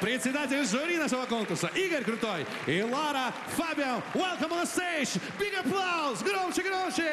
председатель жюри нашего конкурса Игорь Крутой и Lara Fabian. Welcome on stage. Big applause. Громче, громче.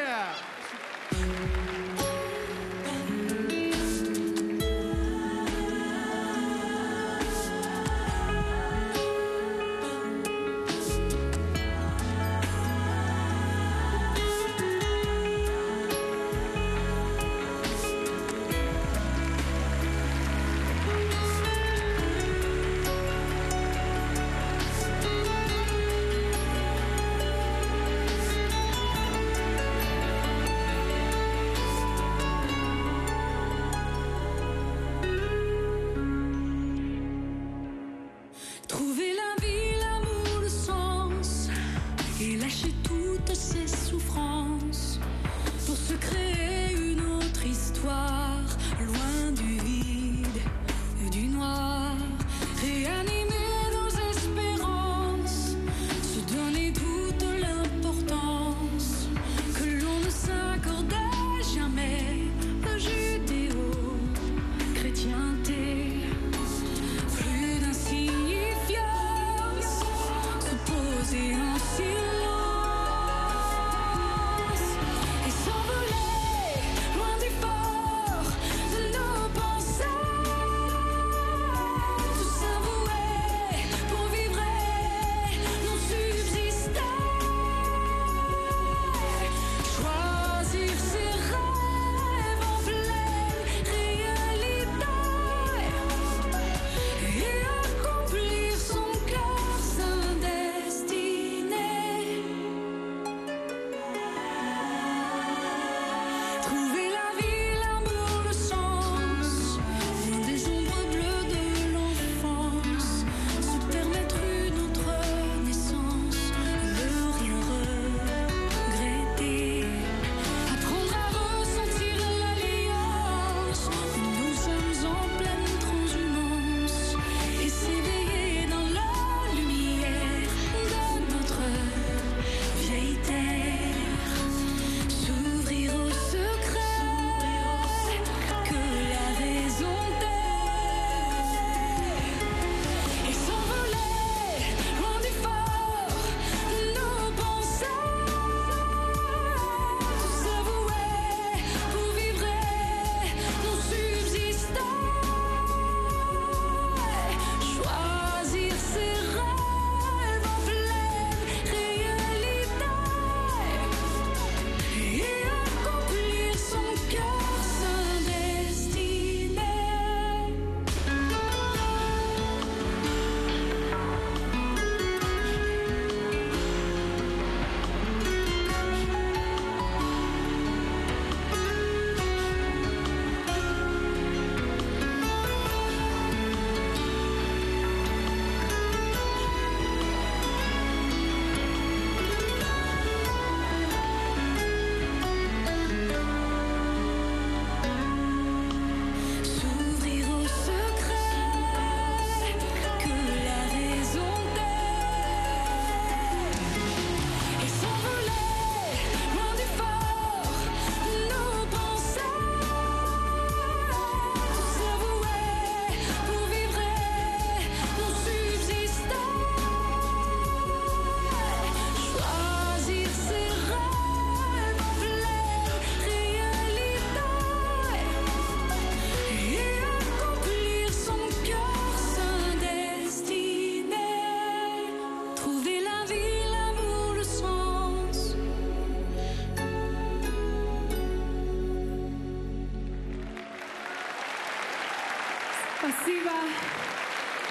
Спасибо.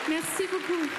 Merci beaucoup.